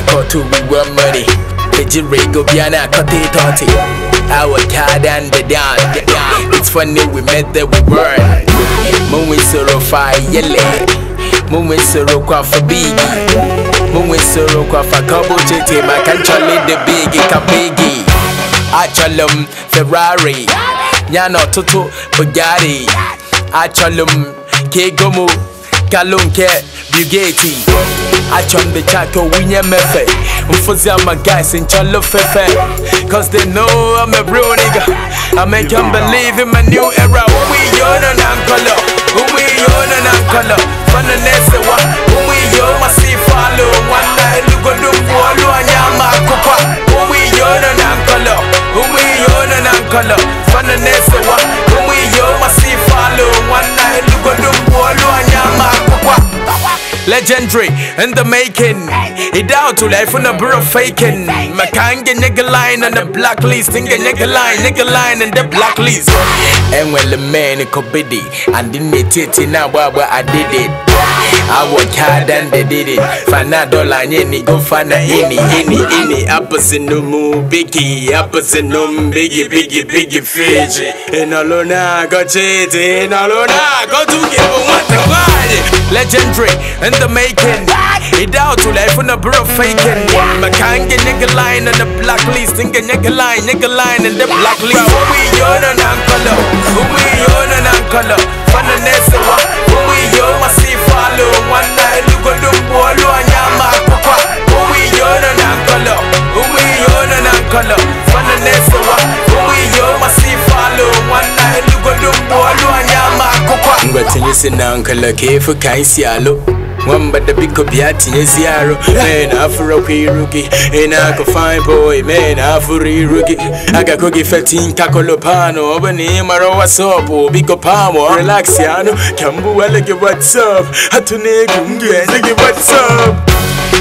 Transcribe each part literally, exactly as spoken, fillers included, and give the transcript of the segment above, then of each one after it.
na kotu uwa money. Peji rego biana kote toti. Our card and the down. It's funny we met that we burn. Moon soro fa yele. Moon soro kwa fa biggie. Moon soro kwa fa kobo chete. Ma kanchole the biggie ka biggie. Acholum Ferrari. Nyano toto Bugatti. Acholum Kegomo. Kalonke Bugatti. Achon the Chaco Winya Mefe. Ufuzi on my guys in Cholo Fefe. Cause they know I'm a real nigga. I make them believe in my new era. Umu Iyoo no Nkolo. Umu Iyoo no Nkolo. Fana nesewa. Umu Iyoo masi follow. Wana ilugo ndugu olu anyama kupa. Umu Iyoo no Nkolo. Umu Iyoo no Nkolo. Fana nesewa. Umu Iyoo masi follow. Wana ilugo ndugu olu anyama kupa. Legendary in the making. It out to life on a bro faking. My can't get nigga line on the blacklist. Think a nigga line, nigga line on the blacklist. And when the man could be it, and didn't it it now where I did it. I work hard and they did it. Fana dollar any go fana any any any. Apples in the moo biggie, apples in the biggie biggie biggie fidget. In alone I go cheat, in alone I go to give what the body. Legendary in the making. It out to life on a bro faking. My can't get nigga line on the blacklist. Think a nigga line, nigga line in the blacklist. Umu Iyoo no Nkolo. Umu Iyoo no Nkolo. Fana nesewa. Umu Iyoo masi follow. Wana ilugo ndugu olu anyama kupa. Umu Iyoo no Nkolo. Umu Iyoo no Nkolo. Fana nesewa. Umu Iyoo masi follow. Wana ilugo ndugu olu anyama kupa. Ngwatenye sena Nkolo kefu kaisi alo. Wamba da biko biati nye ziaro. Man afuro kiruki. Ena ko fine boy. Man afuri ruki. Aga kogi fifteen kakolo pano. Obani maro wasopo. Biko pamo. Relax yano. Kambu wale ke what's up. Hatune kunge nige what's up.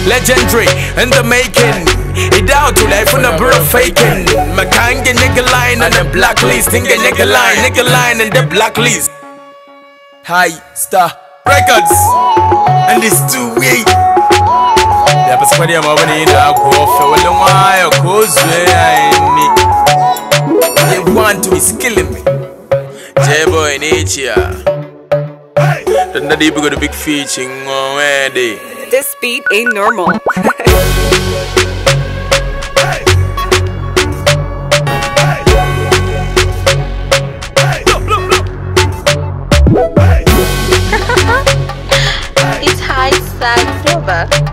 Legendary in the making. It out to life on a bro faking. Makange nigga line on the blacklist. Nigga nigga line. Nigga line on the blacklist. High Star Records. And it's too weak. Yeah, but somebody I'm over in the coffee. Well, why of course they want to is killing me. J-boy nature. Don't they go to big featuring on where they? This beat ain't normal. It's High Star Records.